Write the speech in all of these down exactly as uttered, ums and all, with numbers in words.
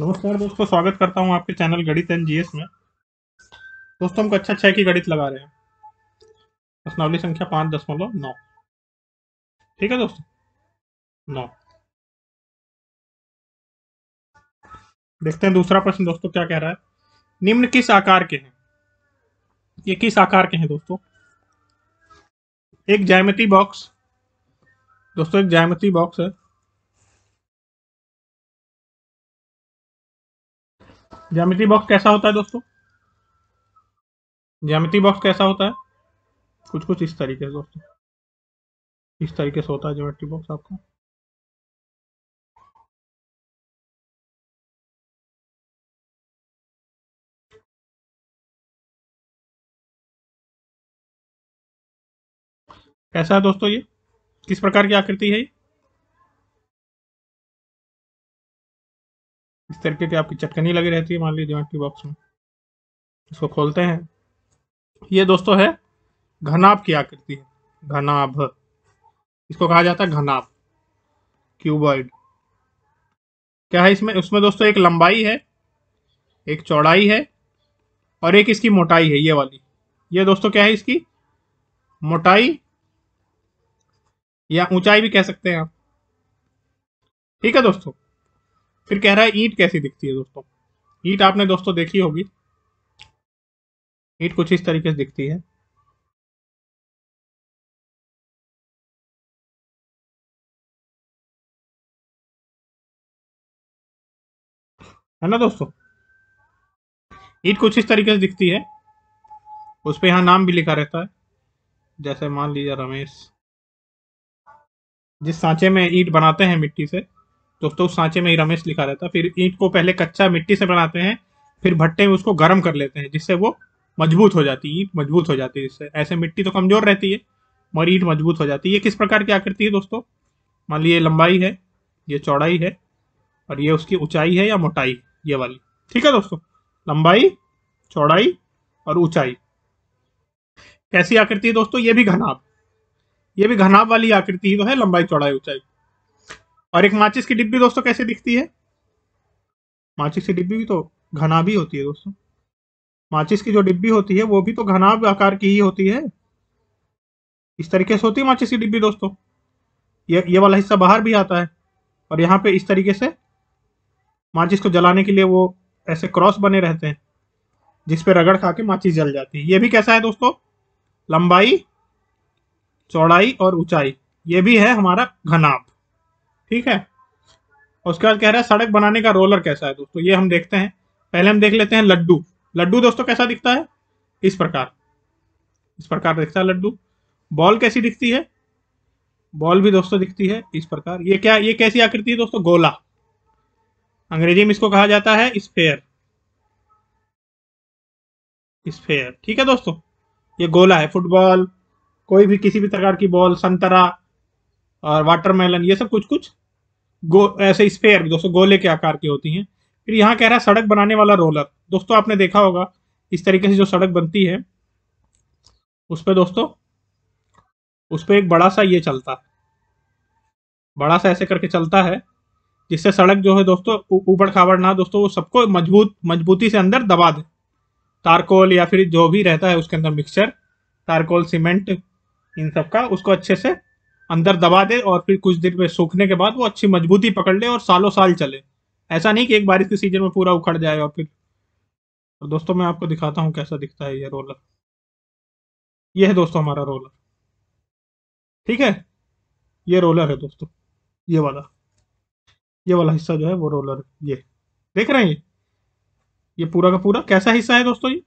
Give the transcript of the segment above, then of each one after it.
नमस्कार दोस्तों, स्वागत करता हूं आपके चैनल गणित एनजीएस में। दोस्तों, हम कक्षा छह की गणित लगा रहे हैं, प्रश्नावली संख्या पाँच दशमलव नौ। ठीक है दोस्तों, नौ। देखते हैं दूसरा प्रश्न दोस्तों क्या कह रहा है। निम्न किस आकार के हैं? ये किस आकार के हैं दोस्तों? एक ज्यामिति बॉक्स दोस्तों एक ज्यामिति बॉक्स है। ज्यामिति बॉक्स कैसा होता है दोस्तों? ज्यामिति बॉक्स कैसा होता है? कुछ कुछ इस तरीके से दोस्तों, इस तरीके से होता है ज्यामिति बॉक्स आपका। कैसा है दोस्तों ये? किस प्रकार की आकृति है ये? इस तरीके की आपकी चटकनी लगी रहती है मान लीजिए ज्यामिति बॉक्स में। इसको खोलते हैं। ये दोस्तों है घनाभ की आकृति है, घनाभ। इसको कहा जाता है घनाभ, क्यूबॉइड। क्या है इसमें? उसमें दोस्तों एक लंबाई है, एक चौड़ाई है और एक इसकी मोटाई है, ये वाली। ये दोस्तों क्या है इसकी मोटाई या ऊंचाई भी कह सकते हैं आप। ठीक है दोस्तों। फिर कह रहा है ईंट कैसी दिखती है दोस्तों। ईंट आपने दोस्तों देखी होगी, ईंट कुछ इस तरीके से दिखती है। है ना दोस्तों, ईंट कुछ इस तरीके से दिखती है। उस पर यहाँ नाम भी लिखा रहता है, जैसे मान लीजिए रमेश। जिस सांचे में ईंट बनाते हैं मिट्टी से दोस्तों, उस सांचे में ही रमेश लिखा रहता है। फिर ईंट को पहले कच्चा मिट्टी से बनाते हैं, फिर भट्टे में उसको गर्म कर लेते हैं, जिससे वो मजबूत हो जाती है, ईंट मजबूत हो जाती है इससे। ऐसे मिट्टी तो कमजोर रहती है मगर ईंट मजबूत हो जाती है। ये किस प्रकार की आकृति है दोस्तों? मान लीजिए लंबाई है, ये चौड़ाई है और ये उसकी ऊंचाई है या मोटाई है, ये वाली। ठीक है दोस्तों, लंबाई, चौड़ाई और ऊंचाई। कैसी आकृति है दोस्तों? ये भी घनाभ, ये भी घनाभ वाली आकृति तो है, लंबाई, चौड़ाई, ऊंचाई। और एक माचिस की डिब्बी दोस्तों कैसे दिखती है? माचिस की डिब्बी भी तो घनाभ ही होती है दोस्तों। माचिस की जो डिब्बी होती है वो भी तो घनाभ आकार की ही होती है। इस तरीके से होती है माचिस की डिब्बी दोस्तों। ये ये वाला हिस्सा बाहर भी आता है और यहाँ पे इस तरीके से माचिस को जलाने के लिए वो ऐसे क्रॉस बने रहते हैं, जिसपे रगड़ खा के माचिस जल जाती है। ये भी कैसा है दोस्तों? लंबाई, चौड़ाई और ऊंचाई। ये भी है हमारा घनाभ। ठीक है। उसके बाद कह रहा है सड़क बनाने का रोलर कैसा है दोस्तों? ये हम देखते हैं। पहले हम देख लेते हैं लड्डू। लड्डू दोस्तों कैसा दिखता है? इस प्रकार, इस प्रकार दिखता है लड्डू। बॉल कैसी दिखती है? बॉल भी दोस्तों दिखती है इस प्रकार। ये क्या, ये कैसी आकृति है दोस्तों? गोला। अंग्रेजी में इसको कहा जाता है स्फेयर, स्फेयर। ठीक है दोस्तों, ये गोला है। फुटबॉल, कोई भी किसी भी प्रकार की बॉल, संतरा और वाटरमेलन, ये सब कुछ कुछ गो ऐसे स्फेयर दोस्तों गोले के आकार की होती हैं। फिर यहाँ कह रहा है सड़क बनाने वाला रोलर। दोस्तों आपने देखा होगा इस तरीके से जो सड़क बनती है उस पर दोस्तों उस पर एक बड़ा सा ये चलता है, बड़ा सा ऐसे करके चलता है, जिससे सड़क जो है दोस्तों ऊबड़ खाबड़ ना दोस्तों, वो सबको मजबूत मजबूती से अंदर दबा दे। तारकोल या फिर जो भी रहता है उसके अंदर मिक्सचर, तारकोल, सीमेंट, इन सब का उसको अच्छे से अंदर दबा दे और फिर कुछ देर में सूखने के बाद वो अच्छी मजबूती पकड़ ले और सालों साल चले। ऐसा नहीं कि एक बारिश के सीजन में पूरा उखड़ जाए। और फिर और दोस्तों मैं आपको दिखाता हूँ कैसा दिखता है ये रोलर। ये है दोस्तों हमारा रोलर। ठीक है, ये रोलर है दोस्तों। ये वाला ये वाला हिस्सा जो है वो रोलर, ये देख रहे हैं। ये ये पूरा का पूरा कैसा हिस्सा है दोस्तों? ये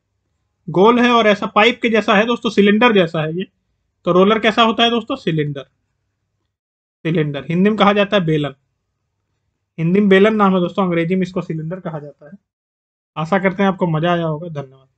गोल है और ऐसा पाइप के जैसा है दोस्तों, सिलेंडर जैसा है ये। तो रोलर कैसा होता है दोस्तों? Cylinder, cylinder. हिंदी में कहा जाता है बेलन, हिंदी में बेलन नाम है दोस्तों, अंग्रेजी में इसको सिलेंडर कहा जाता है। आशा करते हैं आपको मजा आया होगा। धन्यवाद।